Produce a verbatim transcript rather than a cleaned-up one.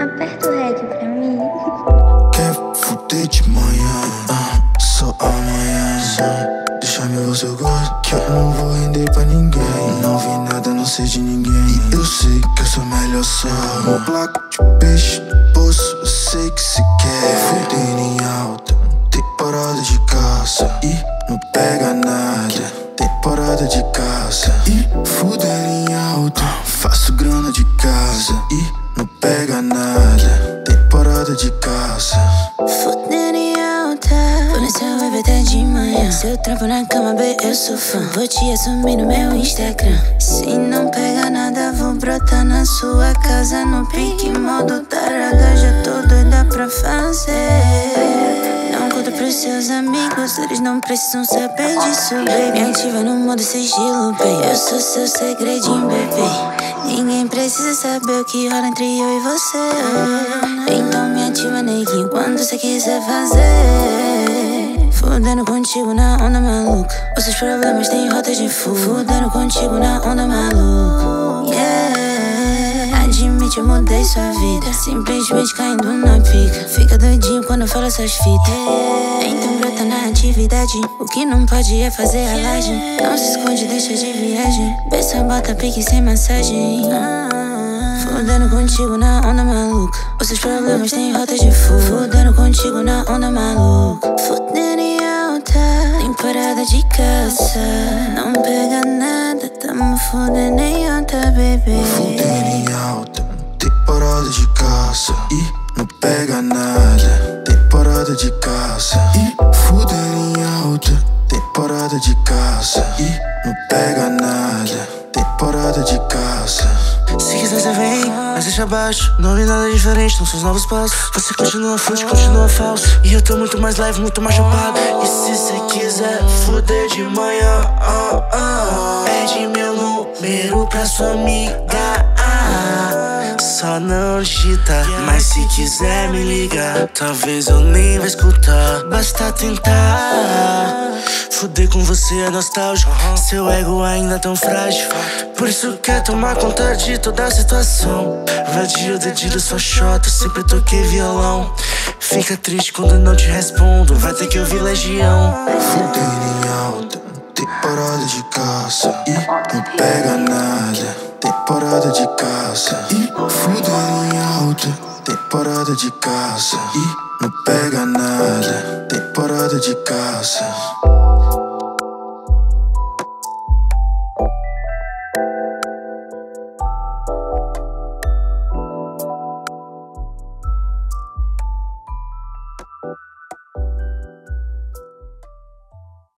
Aperta o rec pra mim. Quer fuder de manhã, ah, só amanhã. Só deixa-me ver o seu gosto, que eu não vou render pra ninguém. Não vi nada, não sei de ninguém. E eu sei que eu sou melhor só. Um placo de peixe no bolso, eu sei que se quer. Fuder em alta, temporada de caça, e não pega nada. Temporada de caça, e fuder em alta. Faço grana de casa, e não pega nada, temporada de caça. Fudendo em alta, vou no céu, vai ver até de manhã. Seu trampo na cama, B, eu sou fã. Vou te assumir no meu Instagram. Se não pega nada, vou brotar na sua casa. No pique modo tarada, já tô doida pra fazer. Não conta pros seus amigos, eles não precisam saber disso, baby. Me ativa no modo sigilo, baby. Eu sou seu segredinho, baby. Ninguém precisa saber o que rola entre eu e você. Então me ativa, neguinho, quando você quiser fazer. Fudendo contigo na onda maluca, os seus problemas têm rotas de fuga. Fudendo contigo na onda maluca, yeah. Admite, eu mudei sua vida, simplesmente caindo na pica. Fica doidinho quando fala suas fitas, yeah. Então brota na atividade, o que não pode é fazer a laje. Não se esconde, deixa de viagem, só bota pique sem massagem. Fudendo contigo na onda maluca, os seus problemas têm rotas de fuga. Fudendo contigo na onda maluca, fudendo em alta, temporada de caça. Não pega nada, tamo fudendo em alta, baby. Fudendo em alta, temporada de caça, e não pega nada, temporada de caça. E fudendo em alta, temporada de caça, e não pega nada, temporada de caça. Se quiser você vem, mas deixa abaixo. Não vi nada diferente, não são os novos passos. Você continua fute, continua falso, e eu tô muito mais leve, muito mais chapado. E se você quiser fuder de manhã, oh, oh, pede meu número pra sua amiga. Só não digita, mas se quiser me ligar, talvez eu nem vá escutar. Basta tentar. Fuder com você é nostálgico, seu ego ainda tão frágil, por isso quer tomar conta de toda a situação. Vadio, dedilho, sua xota, sempre toquei violão. Fica triste quando não te respondo, vai ter que ouvir legião. Fuder em alta, temporada de caça, e não pega nada, temporada de caça. E fudendo em alta, temporada de caça, e não pega nada, temporada de caça.